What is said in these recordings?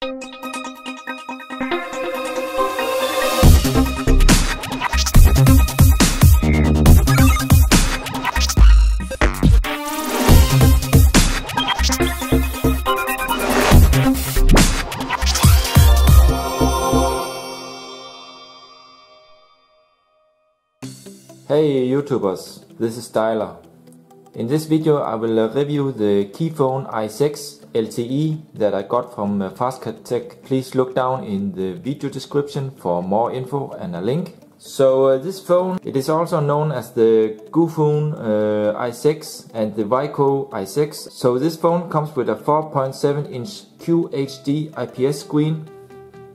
Hey YouTubers, this is Tyler. In this video I will review the Kiphone i6 LTE that I got from FastCat Tech. Please look down in the video description for more info and a link. So this phone, it is also known as the GUFUN i6 and the Vico i6. So this phone comes with a 4.7 inch QHD IPS screen.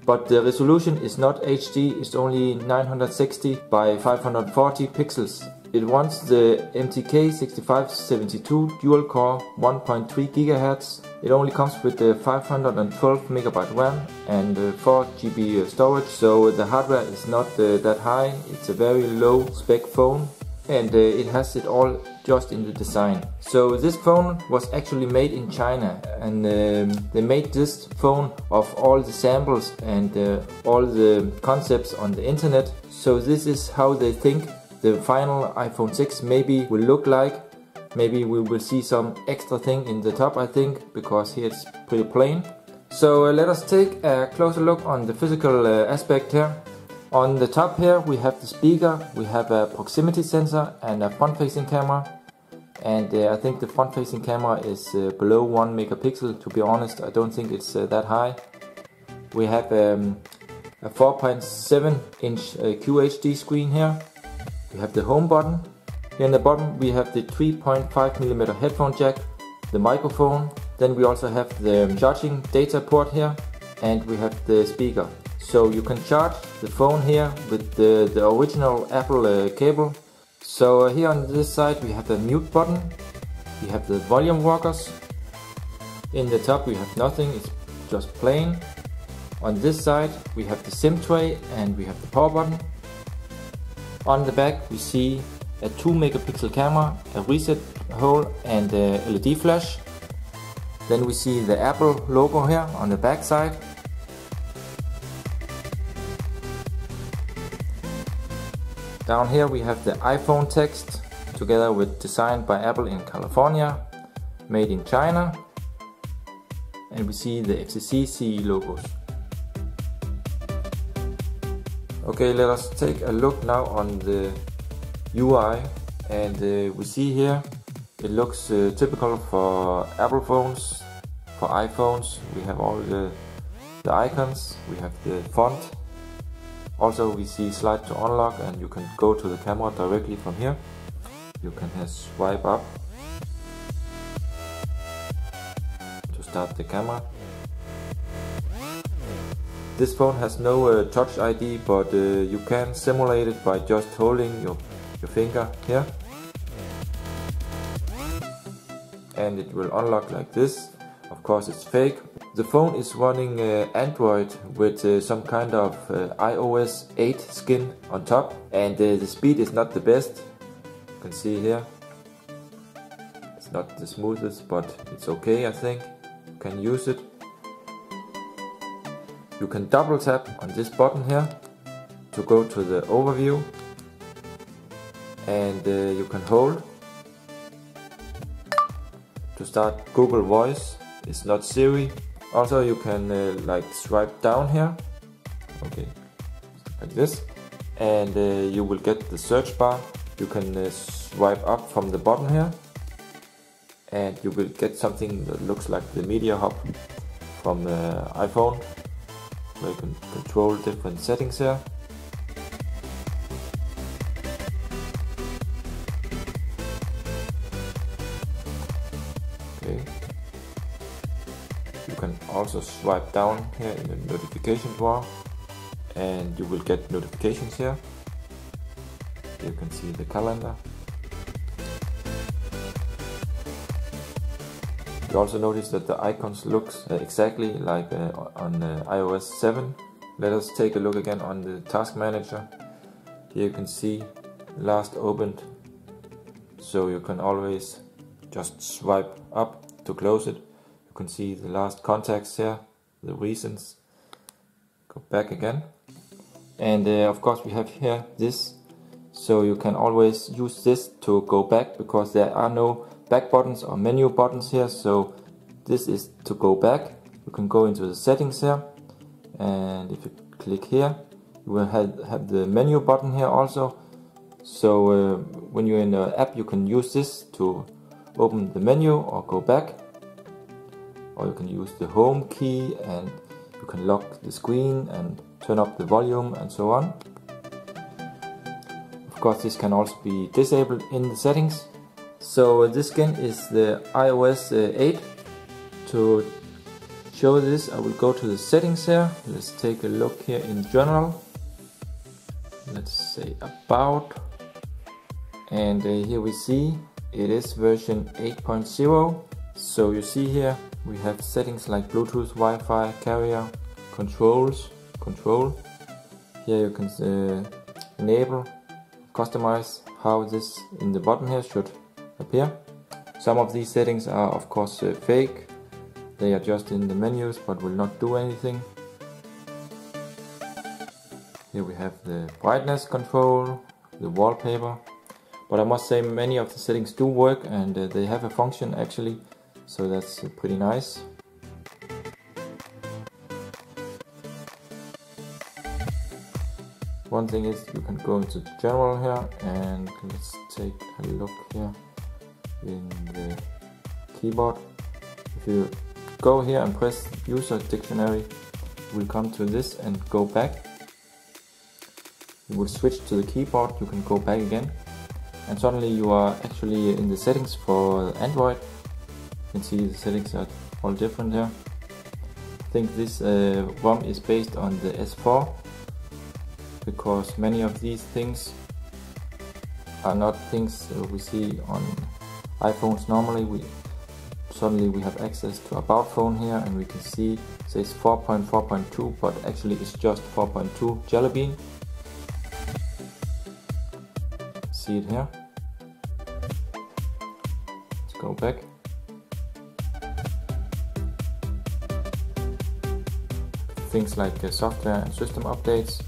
But the resolution is not HD, it's only 960 by 540 pixels. It wants the MTK6572 dual core 1.3 GHz. It only comes with the 512 MB RAM and 4 GB storage, so the hardware is not that high. It's a very low spec phone, and it has it all just in the design. So this phone was actually made in China, and they made this phone of all the samples and all the concepts on the internet. So this is how they think the final iPhone 6 maybe will look like. Maybe we will see some extra thing in the top, I think, because here it's pretty plain. So let us take a closer look on the physical aspect here. On the top here we have the speaker, we have a proximity sensor and a front-facing camera. And I think the front-facing camera is below 1 megapixel, to be honest. I don't think it's that high. We have a 4.7 inch QHD screen here. We have the home button. Here in the bottom we have the 3.5 mm headphone jack, the microphone. Then we also have the charging data port here, and we have the speaker. So you can charge the phone here with the original Apple cable. So here on this side we have the mute button, we have the volume rockers. In the top we have nothing, it's just plain. On this side we have the SIM tray and we have the power button. On the back we see a 2 megapixel camera, a reset hole and a LED flash. Then we see the Apple logo here on the back side. Down here we have the iPhone text, together with designed by Apple in California, made in China, and we see the FCC CE logos. Okay, let us take a look now on the UI, and we see here it looks typical for Apple phones. For iPhones we have all the icons, we have the font. Also we see slide to unlock, and you can go to the camera directly from here. You can swipe up to start the camera. This phone has no touch ID, but you can simulate it by just holding your finger here. And it will unlock like this. Of course it's fake. The phone is running Android with some kind of iOS 8 skin on top, and the speed is not the best. You can see here it's not the smoothest, but it's okay, I think. You can use it. You can double tap on this button here to go to the overview, and you can hold to start Google Voice. It's not Siri. Also you can like swipe down here, okay, like this, and you will get the search bar. You can swipe up from the bottom here, and you will get something that looks like the media hub from iPhone, where you can control different settings here. Okay. You can also swipe down here in the notification bar, and you will get notifications here. You can see the calendar. You also notice that the icons looks exactly like on iOS 7. Let us take a look again on the task manager. Here you can see last opened, so you can always just swipe up to close it. You can see the last contacts here, the reasons. Go back again, and of course we have here this, so you can always use this to go back, because there are no back buttons or menu buttons here. So this is to go back. You can go into the settings here, and if you click here you will have the menu button here also. So when you're in the app you can use this to open the menu or go back, or you can use the home key, and you can lock the screen and turn up the volume and so on. Of course this can also be disabled in the settings. So this skin is the iOS 8. To show this I will go to the settings here. Let's take a look here in general. Let's say about, and here we see it is version 8.0. So you see here we have settings like Bluetooth, Wi-Fi, carrier, controls, control. Here you can enable, customize how this in the button here should appear. Some of these settings are of course fake. They are just in the menus but will not do anything. Here we have the brightness control, the wallpaper. But I must say many of the settings do work, and they have a function actually. So that's pretty nice. One thing is you can go into the general here, and let's take a look here in the keyboard. If you go here and press user dictionary, we'll come to this and go back. You will switch to the keyboard, you can go back again, and suddenly you are actually in the settings for Android. You can see the settings are all different here. I think this ROM is based on the S4, because many of these things are not things we see on iPhones normally. Suddenly we have access to About Phone here, and we can see it says 4.4.2, but actually it's just 4.2 Jelly Bean. See it here. Let's go back. Things like software and system updates,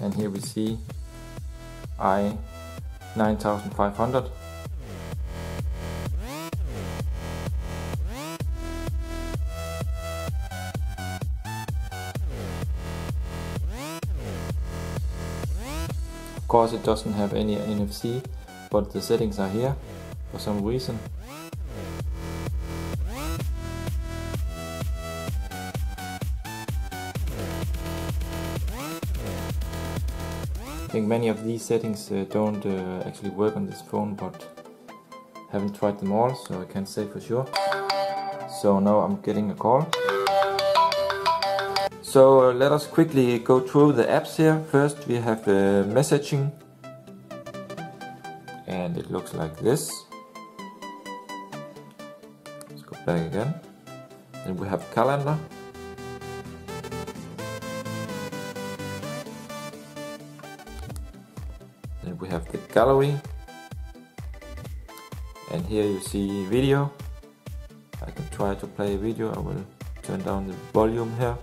and here we see i9500. Of course it doesn't have any NFC, but the settings are here for some reason. I think many of these settings don't actually work on this phone, but haven't tried them all, so I can't say for sure. So now I'm getting a call. So let us quickly go through the apps here. First we have messaging, and it looks like this. Let's go back again, and we have calendar. We have the gallery, and here you see video. I can try to play a video. I will turn down the volume here.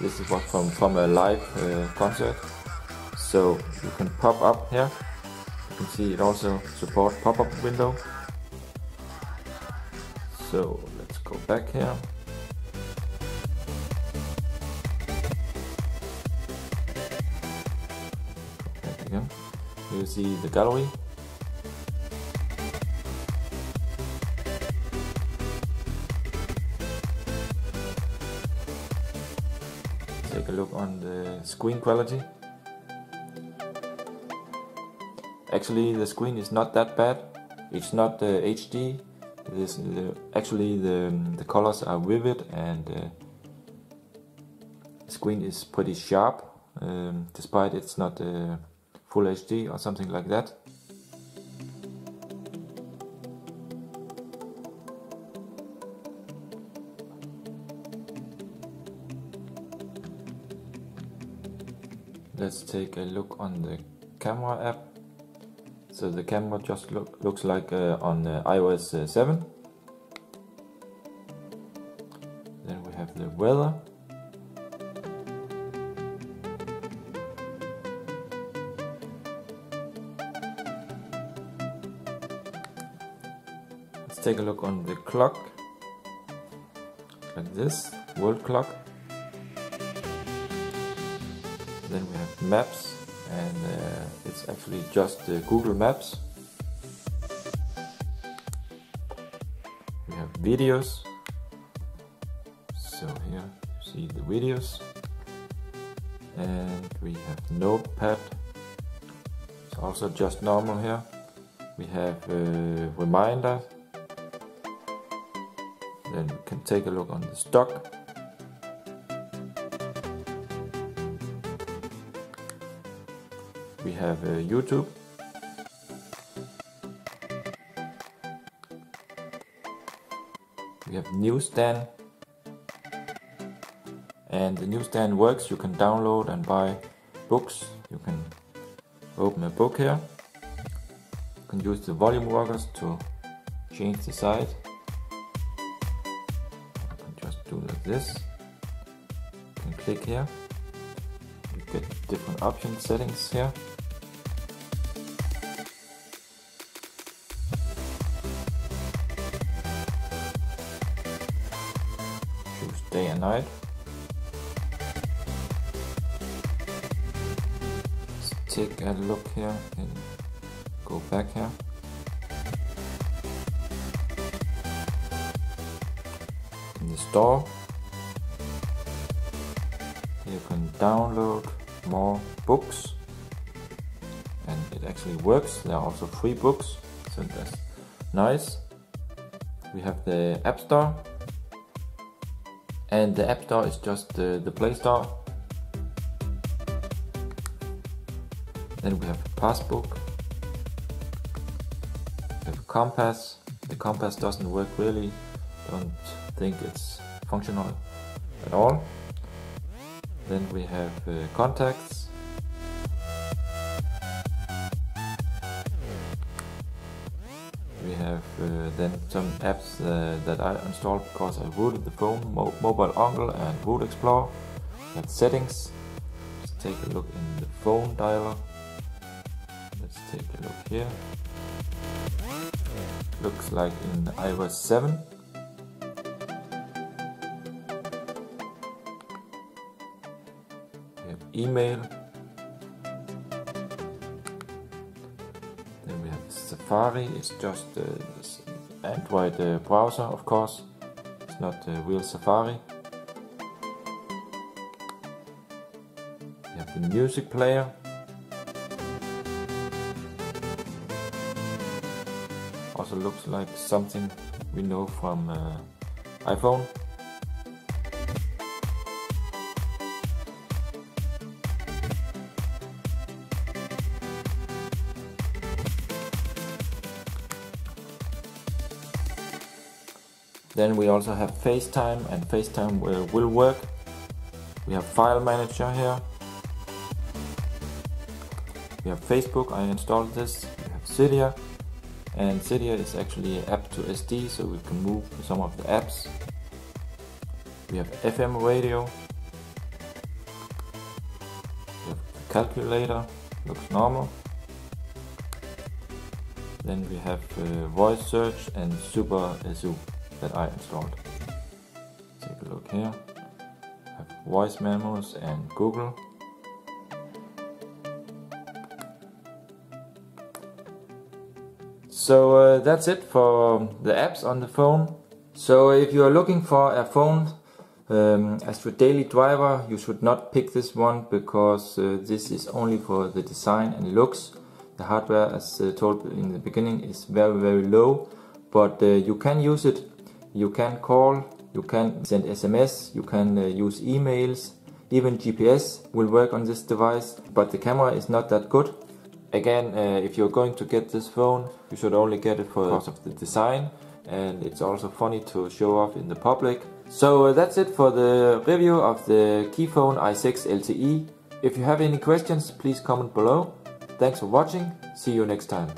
This is what from a live concert, so you can pop up here. You can see it also support pop-up window. So let's go back here. You see the gallery. Take a look on the screen quality. Actually the screen is not that bad. It's not HD. This actually the colors are vivid, and the screen is pretty sharp, despite it's not Full HD or something like that. Let's take a look on the camera app. It's the camera just looks like on iOS 7. Then we have the weather. Let's take a look on the clock, like this, world clock. Then we have maps, and it's actually just Google Maps. We have videos, so here you see the videos, and we have notepad, it's also just normal here. We have reminder, then we can take a look on the stock. We have YouTube, we have newsstand, and the newsstand works. You can download and buy books. You can open a book here. You can use the volume rockers to change the side. You can just do like this. You can click here. You get different option settings here. Day and night. Let's take a look here and go back here. In the store, you can download more books, and it actually works. There are also free books, so that's nice. We have the App Store. And the App Store is just the Play Store. Then we have a passbook. We have a compass. The compass doesn't work really. Don't think it's functional at all. Then we have contacts. We have then some apps that I installed because I rooted the phone, Mobile Uncle and Root Explorer. We have settings. Let's take a look in the phone dialer. Let's take a look here. Looks like in iOS 7. We have email. Safari is just Android browser, of course. It's not real Safari. We have the music player. Also looks like something we know from iPhone. Then we also have FaceTime, and FaceTime will work. We have File Manager here. We have Facebook, I installed this. We have Cydia, and Cydia is actually app to SD, so we can move some of the apps. We have FM radio. We have the calculator, looks normal. Then we have voice search and Super Zoom that I installed. Take a look here. I have voice memos and Google. So that's it for the apps on the phone. So if you are looking for a phone as your daily driver, you should not pick this one, because this is only for the design and looks. The hardware, as told in the beginning, is very, very low, but you can use it. You can call, you can send SMS, you can use emails, even GPS will work on this device, but the camera is not that good. Again, if you're going to get this phone, you should only get it because of the design, and it's also funny to show off in the public. So that's it for the review of the Kiphone i6 LTE. If you have any questions, please comment below. Thanks for watching, see you next time.